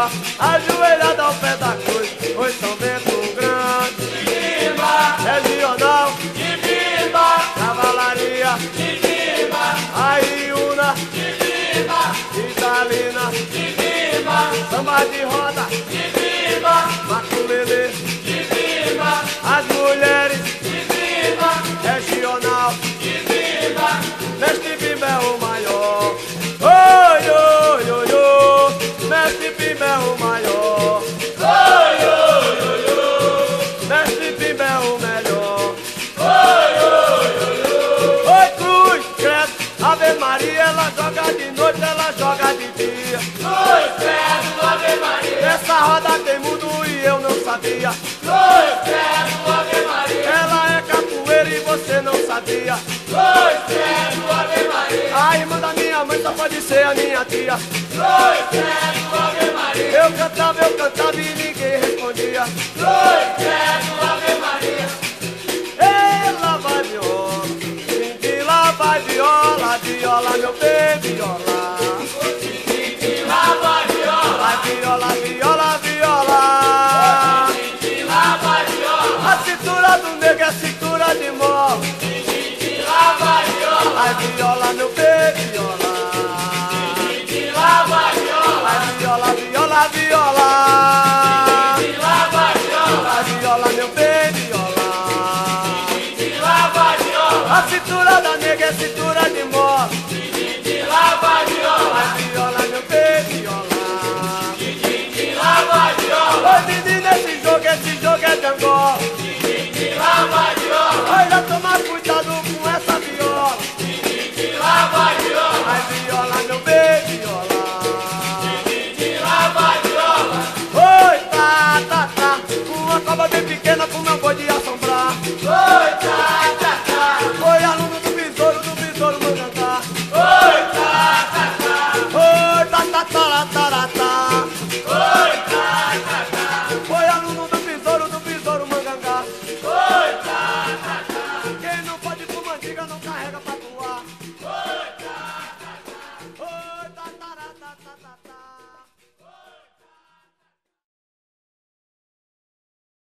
Bimba, ajoelhada ao pé da cruz, foi São Bento grande de Bimba, Regional de Bimba, Cavalaria de Bimba, a Iuna de Bimba, Idalina de Bimba, samba de roda de Bimba, maculelê de Bimba, as mulheres de Bimba, Regional de Bimba, Mestre Bimba é o maior. Mestre Bimba é o maior, Mestre Bimba é o melhor, oi cruz, credo, Ave Maria, ela joga de noite, ela joga de dia, oi credo, Ave Maria, nessa roda tem mundo e eu não sabia, oi credo, Ave Maria, ela é capoeira e você não sabia, oi credo, Ave Maria, a irmã da minha mãe só pode ser a minha tia, oi credo, Ave Maria. Eu cantava e ninguém respondia. Oi, credo, Ave Maria. Ei, lava viola, Didi lava viola, viola meu bem, viola. Didi lava viola, viola, viola, viola. Didi lava viola, a cintura do negro é cintura de mó. Didi lava viola, viola meu bem, viola. Viola, viola, viola, Didi lava viola, viola meu bem, viola. Didi lava viola, a cintura da nega é cintura de mó. Didi lava viola, viola meu bem, viola. Didi lava viola, oi Didi nesse jogo é tambor. Didi lava viola, oi já tomar cuidado com essa viola. Didi lava viola, mas viola meu bem, viola. Uma cova bem pequena com meu boi de ação.